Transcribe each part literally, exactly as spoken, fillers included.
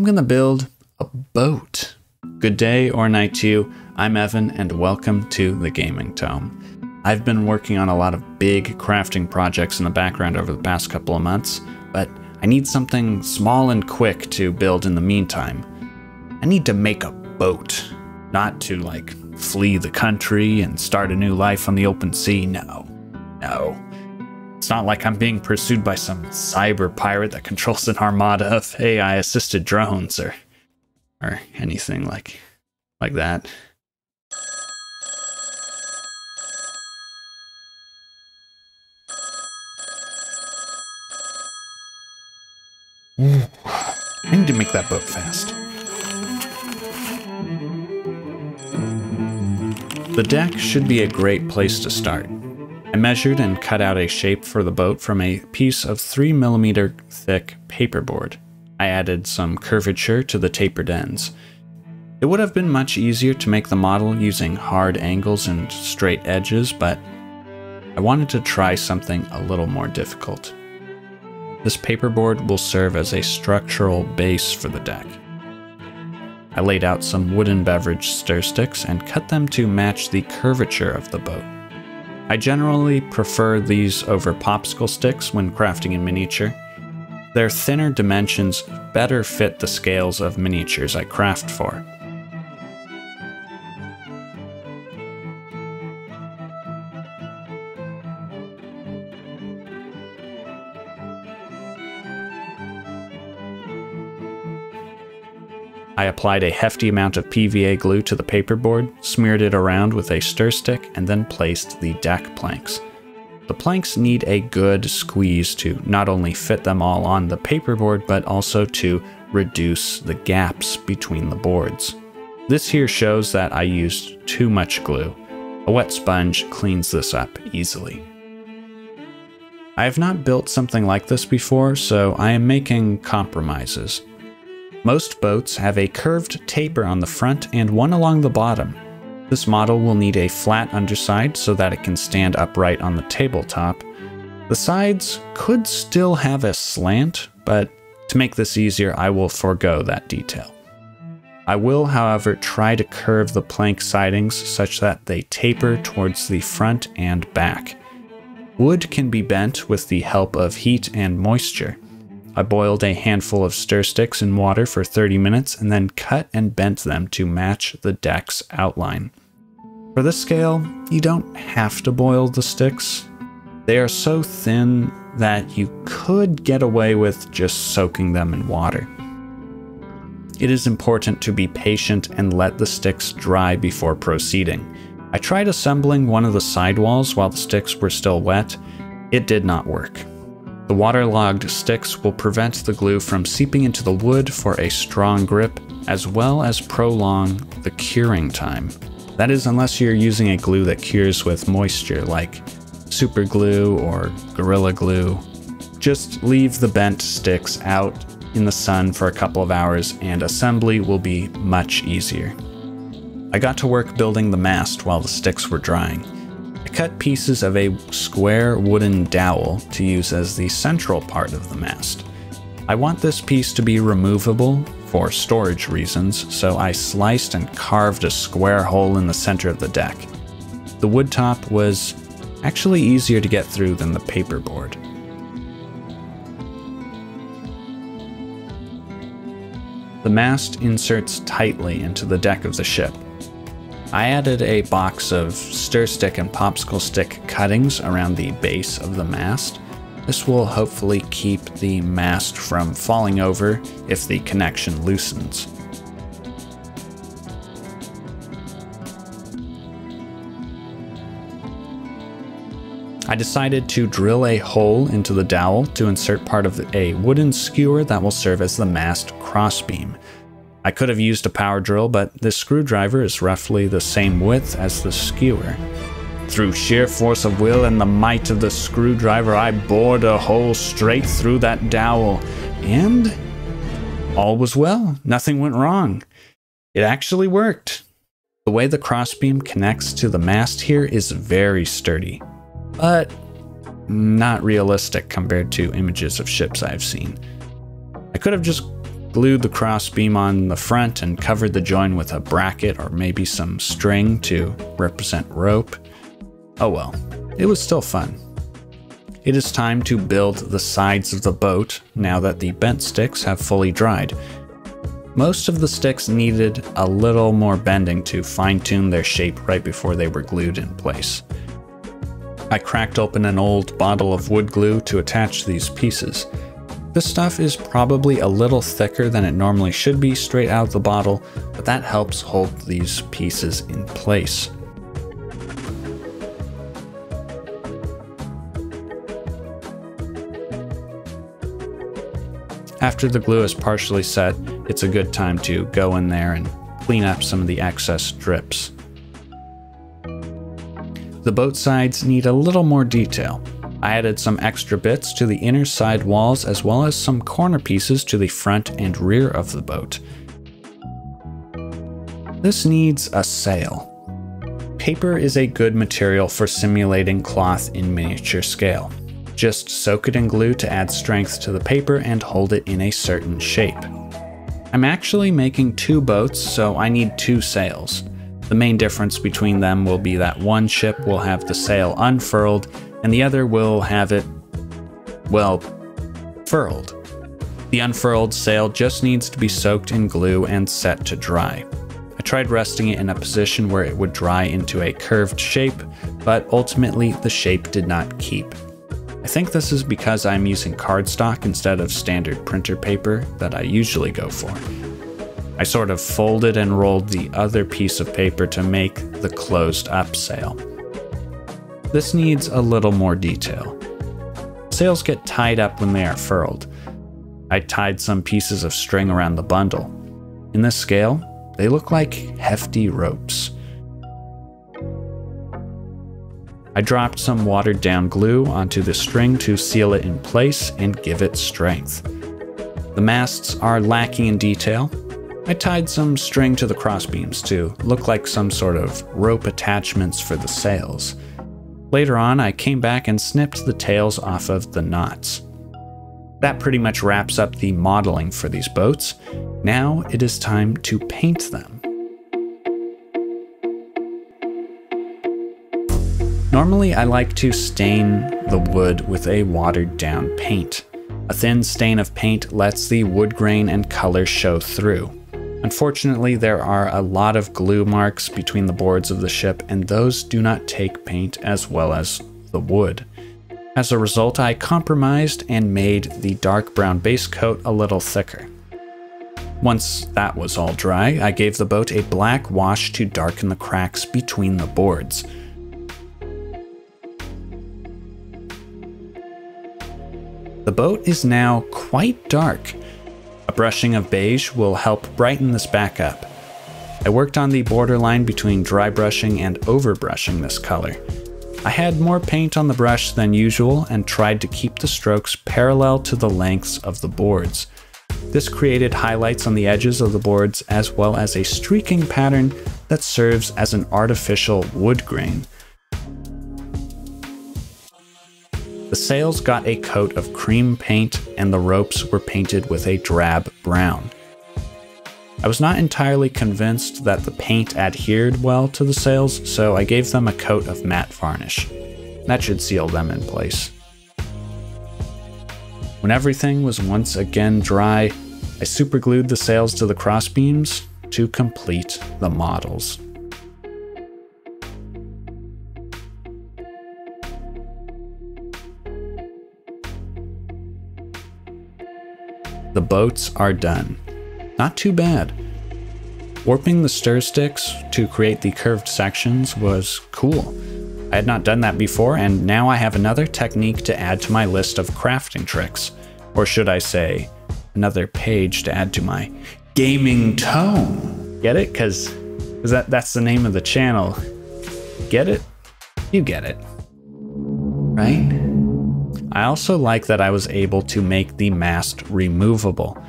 I'm gonna build a boat. Good day or night to you. I'm Evan and welcome to The Gaming Tome. I've been working on a lot of big crafting projects in the background over the past couple of months, but I need something small and quick to build in the meantime. I need to make a boat, not to like flee the country and start a new life on the open sea. No, no. It's not like I'm being pursued by some cyber pirate that controls an armada of A I-assisted drones or or anything like, like that. Ooh. I need to make that boat fast. The deck should be a great place to start. I measured and cut out a shape for the boat from a piece of three millimeter thick paperboard. I added some curvature to the tapered ends. It would have been much easier to make the model using hard angles and straight edges, but I wanted to try something a little more difficult. This paperboard will serve as a structural base for the deck. I laid out some wooden beverage stir sticks and cut them to match the curvature of the boat. I generally prefer these over popsicle sticks when crafting in miniature. Their thinner dimensions better fit the scales of miniatures I craft for. I applied a hefty amount of P V A glue to the paperboard, smeared it around with a stir stick, and then placed the deck planks. The planks need a good squeeze to not only fit them all on the paperboard, but also to reduce the gaps between the boards. This here shows that I used too much glue. A wet sponge cleans this up easily. I have not built something like this before, so I am making compromises. Most boats have a curved taper on the front and one along the bottom. This model will need a flat underside so that it can stand upright on the tabletop. The sides could still have a slant, but to make this easier, I will forego that detail. I will, however, try to curve the plank sidings such that they taper towards the front and back. Wood can be bent with the help of heat and moisture. I boiled a handful of stir sticks in water for thirty minutes and then cut and bent them to match the deck's outline. For this scale, you don't have to boil the sticks. They are so thin that you could get away with just soaking them in water. It is important to be patient and let the sticks dry before proceeding. I tried assembling one of the sidewalls while the sticks were still wet. It did not work. The waterlogged sticks will prevent the glue from seeping into the wood for a strong grip, as well as prolong the curing time. That is, unless you're using a glue that cures with moisture, like super glue or Gorilla Glue. Just leave the bent sticks out in the sun for a couple of hours and assembly will be much easier. I got to work building the mast while the sticks were drying. Cut pieces of a square wooden dowel to use as the central part of the mast. I want this piece to be removable for storage reasons, so I sliced and carved a square hole in the center of the deck. The wood top was actually easier to get through than the paperboard. The mast inserts tightly into the deck of the ship. I added a box of stir stick and popsicle stick cuttings around the base of the mast. This will hopefully keep the mast from falling over if the connection loosens. I decided to drill a hole into the dowel to insert part of a wooden skewer that will serve as the mast crossbeam. I could have used a power drill, but this screwdriver is roughly the same width as the skewer. Through sheer force of will and the might of the screwdriver, I bored a hole straight through that dowel, and all was well. Nothing went wrong. It actually worked. The way the crossbeam connects to the mast here is very sturdy, but not realistic compared to images of ships I've seen. I could have just glued the crossbeam on the front and covered the join with a bracket or maybe some string to represent rope. Oh well, it was still fun. It is time to build the sides of the boat now that the bent sticks have fully dried. Most of the sticks needed a little more bending to fine-tune their shape right before they were glued in place. I cracked open an old bottle of wood glue to attach these pieces. This stuff is probably a little thicker than it normally should be straight out of the bottle, but that helps hold these pieces in place. After the glue is partially set, it's a good time to go in there and clean up some of the excess drips. The boat sides need a little more detail. I added some extra bits to the inner side walls as well as some corner pieces to the front and rear of the boat. This needs a sail. Paper is a good material for simulating cloth in miniature scale. Just soak it in glue to add strength to the paper and hold it in a certain shape. I'm actually making two boats, so I need two sails. The main difference between them will be that one ship will have the sail unfurled and the other will have it, well, furled. The unfurled sail just needs to be soaked in glue and set to dry. I tried resting it in a position where it would dry into a curved shape, but ultimately the shape did not keep. I think this is because I'm using cardstock instead of standard printer paper that I usually go for. I sort of folded and rolled the other piece of paper to make the closed up sail. This needs a little more detail. Sails get tied up when they are furled. I tied some pieces of string around the bundle. In this scale, they look like hefty ropes. I dropped some watered down glue onto the string to seal it in place and give it strength. The masts are lacking in detail. I tied some string to the crossbeams to look like some sort of rope attachments for the sails. Later on, I came back and snipped the tails off of the knots. That pretty much wraps up the modeling for these boats. Now it is time to paint them. Normally, I like to stain the wood with a watered-down paint. A thin stain of paint lets the wood grain and color show through. Unfortunately, there are a lot of glue marks between the boards of the ship, and those do not take paint as well as the wood. As a result, I compromised and made the dark brown base coat a little thicker. Once that was all dry, I gave the boat a black wash to darken the cracks between the boards. The boat is now quite dark. A brushing of beige will help brighten this back up. I worked on the borderline between dry brushing and over brushing this color. I had more paint on the brush than usual and tried to keep the strokes parallel to the lengths of the boards. This created highlights on the edges of the boards as well as a streaking pattern that serves as an artificial wood grain. The sails got a coat of cream paint and the ropes were painted with a drab brown. I was not entirely convinced that the paint adhered well to the sails, so I gave them a coat of matte varnish. That should seal them in place. When everything was once again dry, I superglued the sails to the crossbeams to complete the models. The boats are done. Not too bad. Warping the stir sticks to create the curved sections was cool. I had not done that before, and now I have another technique to add to my list of crafting tricks. Or should I say, another page to add to my gaming tome. Get it? Because that, that's the name of the channel. Get it? You get it. Right? I also like that I was able to make the mast removable.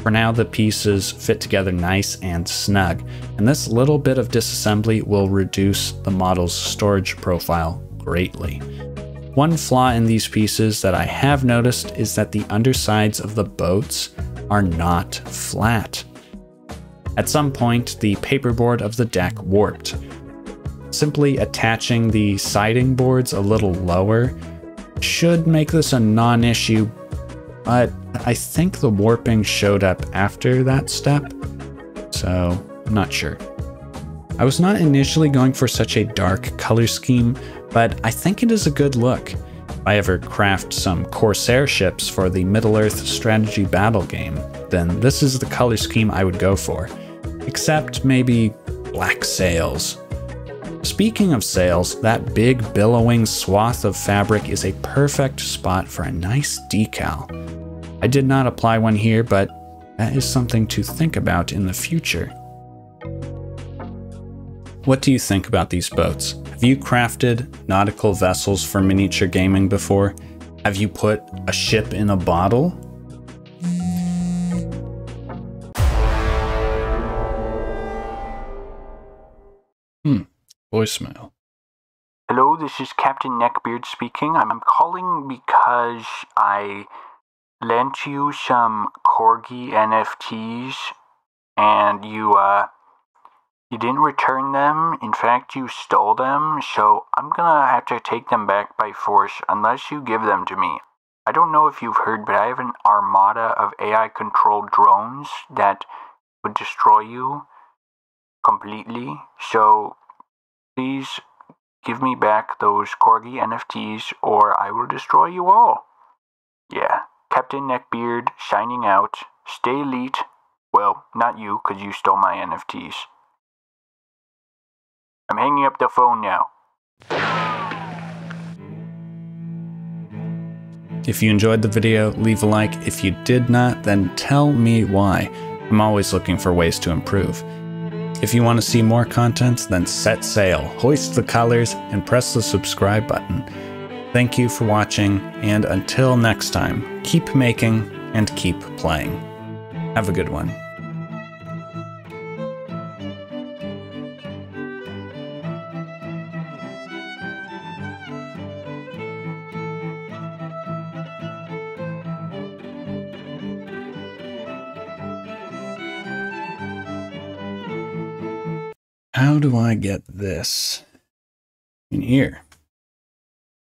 For now, the pieces fit together nice and snug, and this little bit of disassembly will reduce the model's storage profile greatly. One flaw in these pieces that I have noticed is that the undersides of the boats are not flat. At some point, the paperboard of the deck warped. Simply attaching the siding boards a little lower should make this a non-issue, but I think the warping showed up after that step, so I'm not sure. I was not initially going for such a dark color scheme, but I think it is a good look. If I ever craft some Corsair ships for the Middle-Earth strategy battle game, then this is the color scheme I would go for. Except maybe black sails. Speaking of sails, that big billowing swath of fabric is a perfect spot for a nice decal. I did not apply one here, but that is something to think about in the future. What do you think about these boats? Have you crafted nautical vessels for miniature gaming before? Have you put a ship in a bottle? Hmm, voicemail. Hello, this is Captain Neckbeard speaking. I'm calling because I lent you some Corgi N F Ts and you, uh, You didn't return them, in fact you stole them, so I'm gonna have to take them back by force unless you give them to me. I don't know if you've heard, but I have an armada of A I-controlled drones that would destroy you completely, so please give me back those Corgi N F Ts or I will destroy you all. Yeah, Captain Neckbeard signing out. Stay elite. Well, not you, because you stole my N F Ts. I'm hanging up the phone now. If you enjoyed the video, leave a like. If you did not, then tell me why. I'm always looking for ways to improve. If you want to see more content, then set sail, hoist the colors, and press the subscribe button. Thank you for watching, and until next time, keep making and keep playing. Have a good one. How do I get this in here?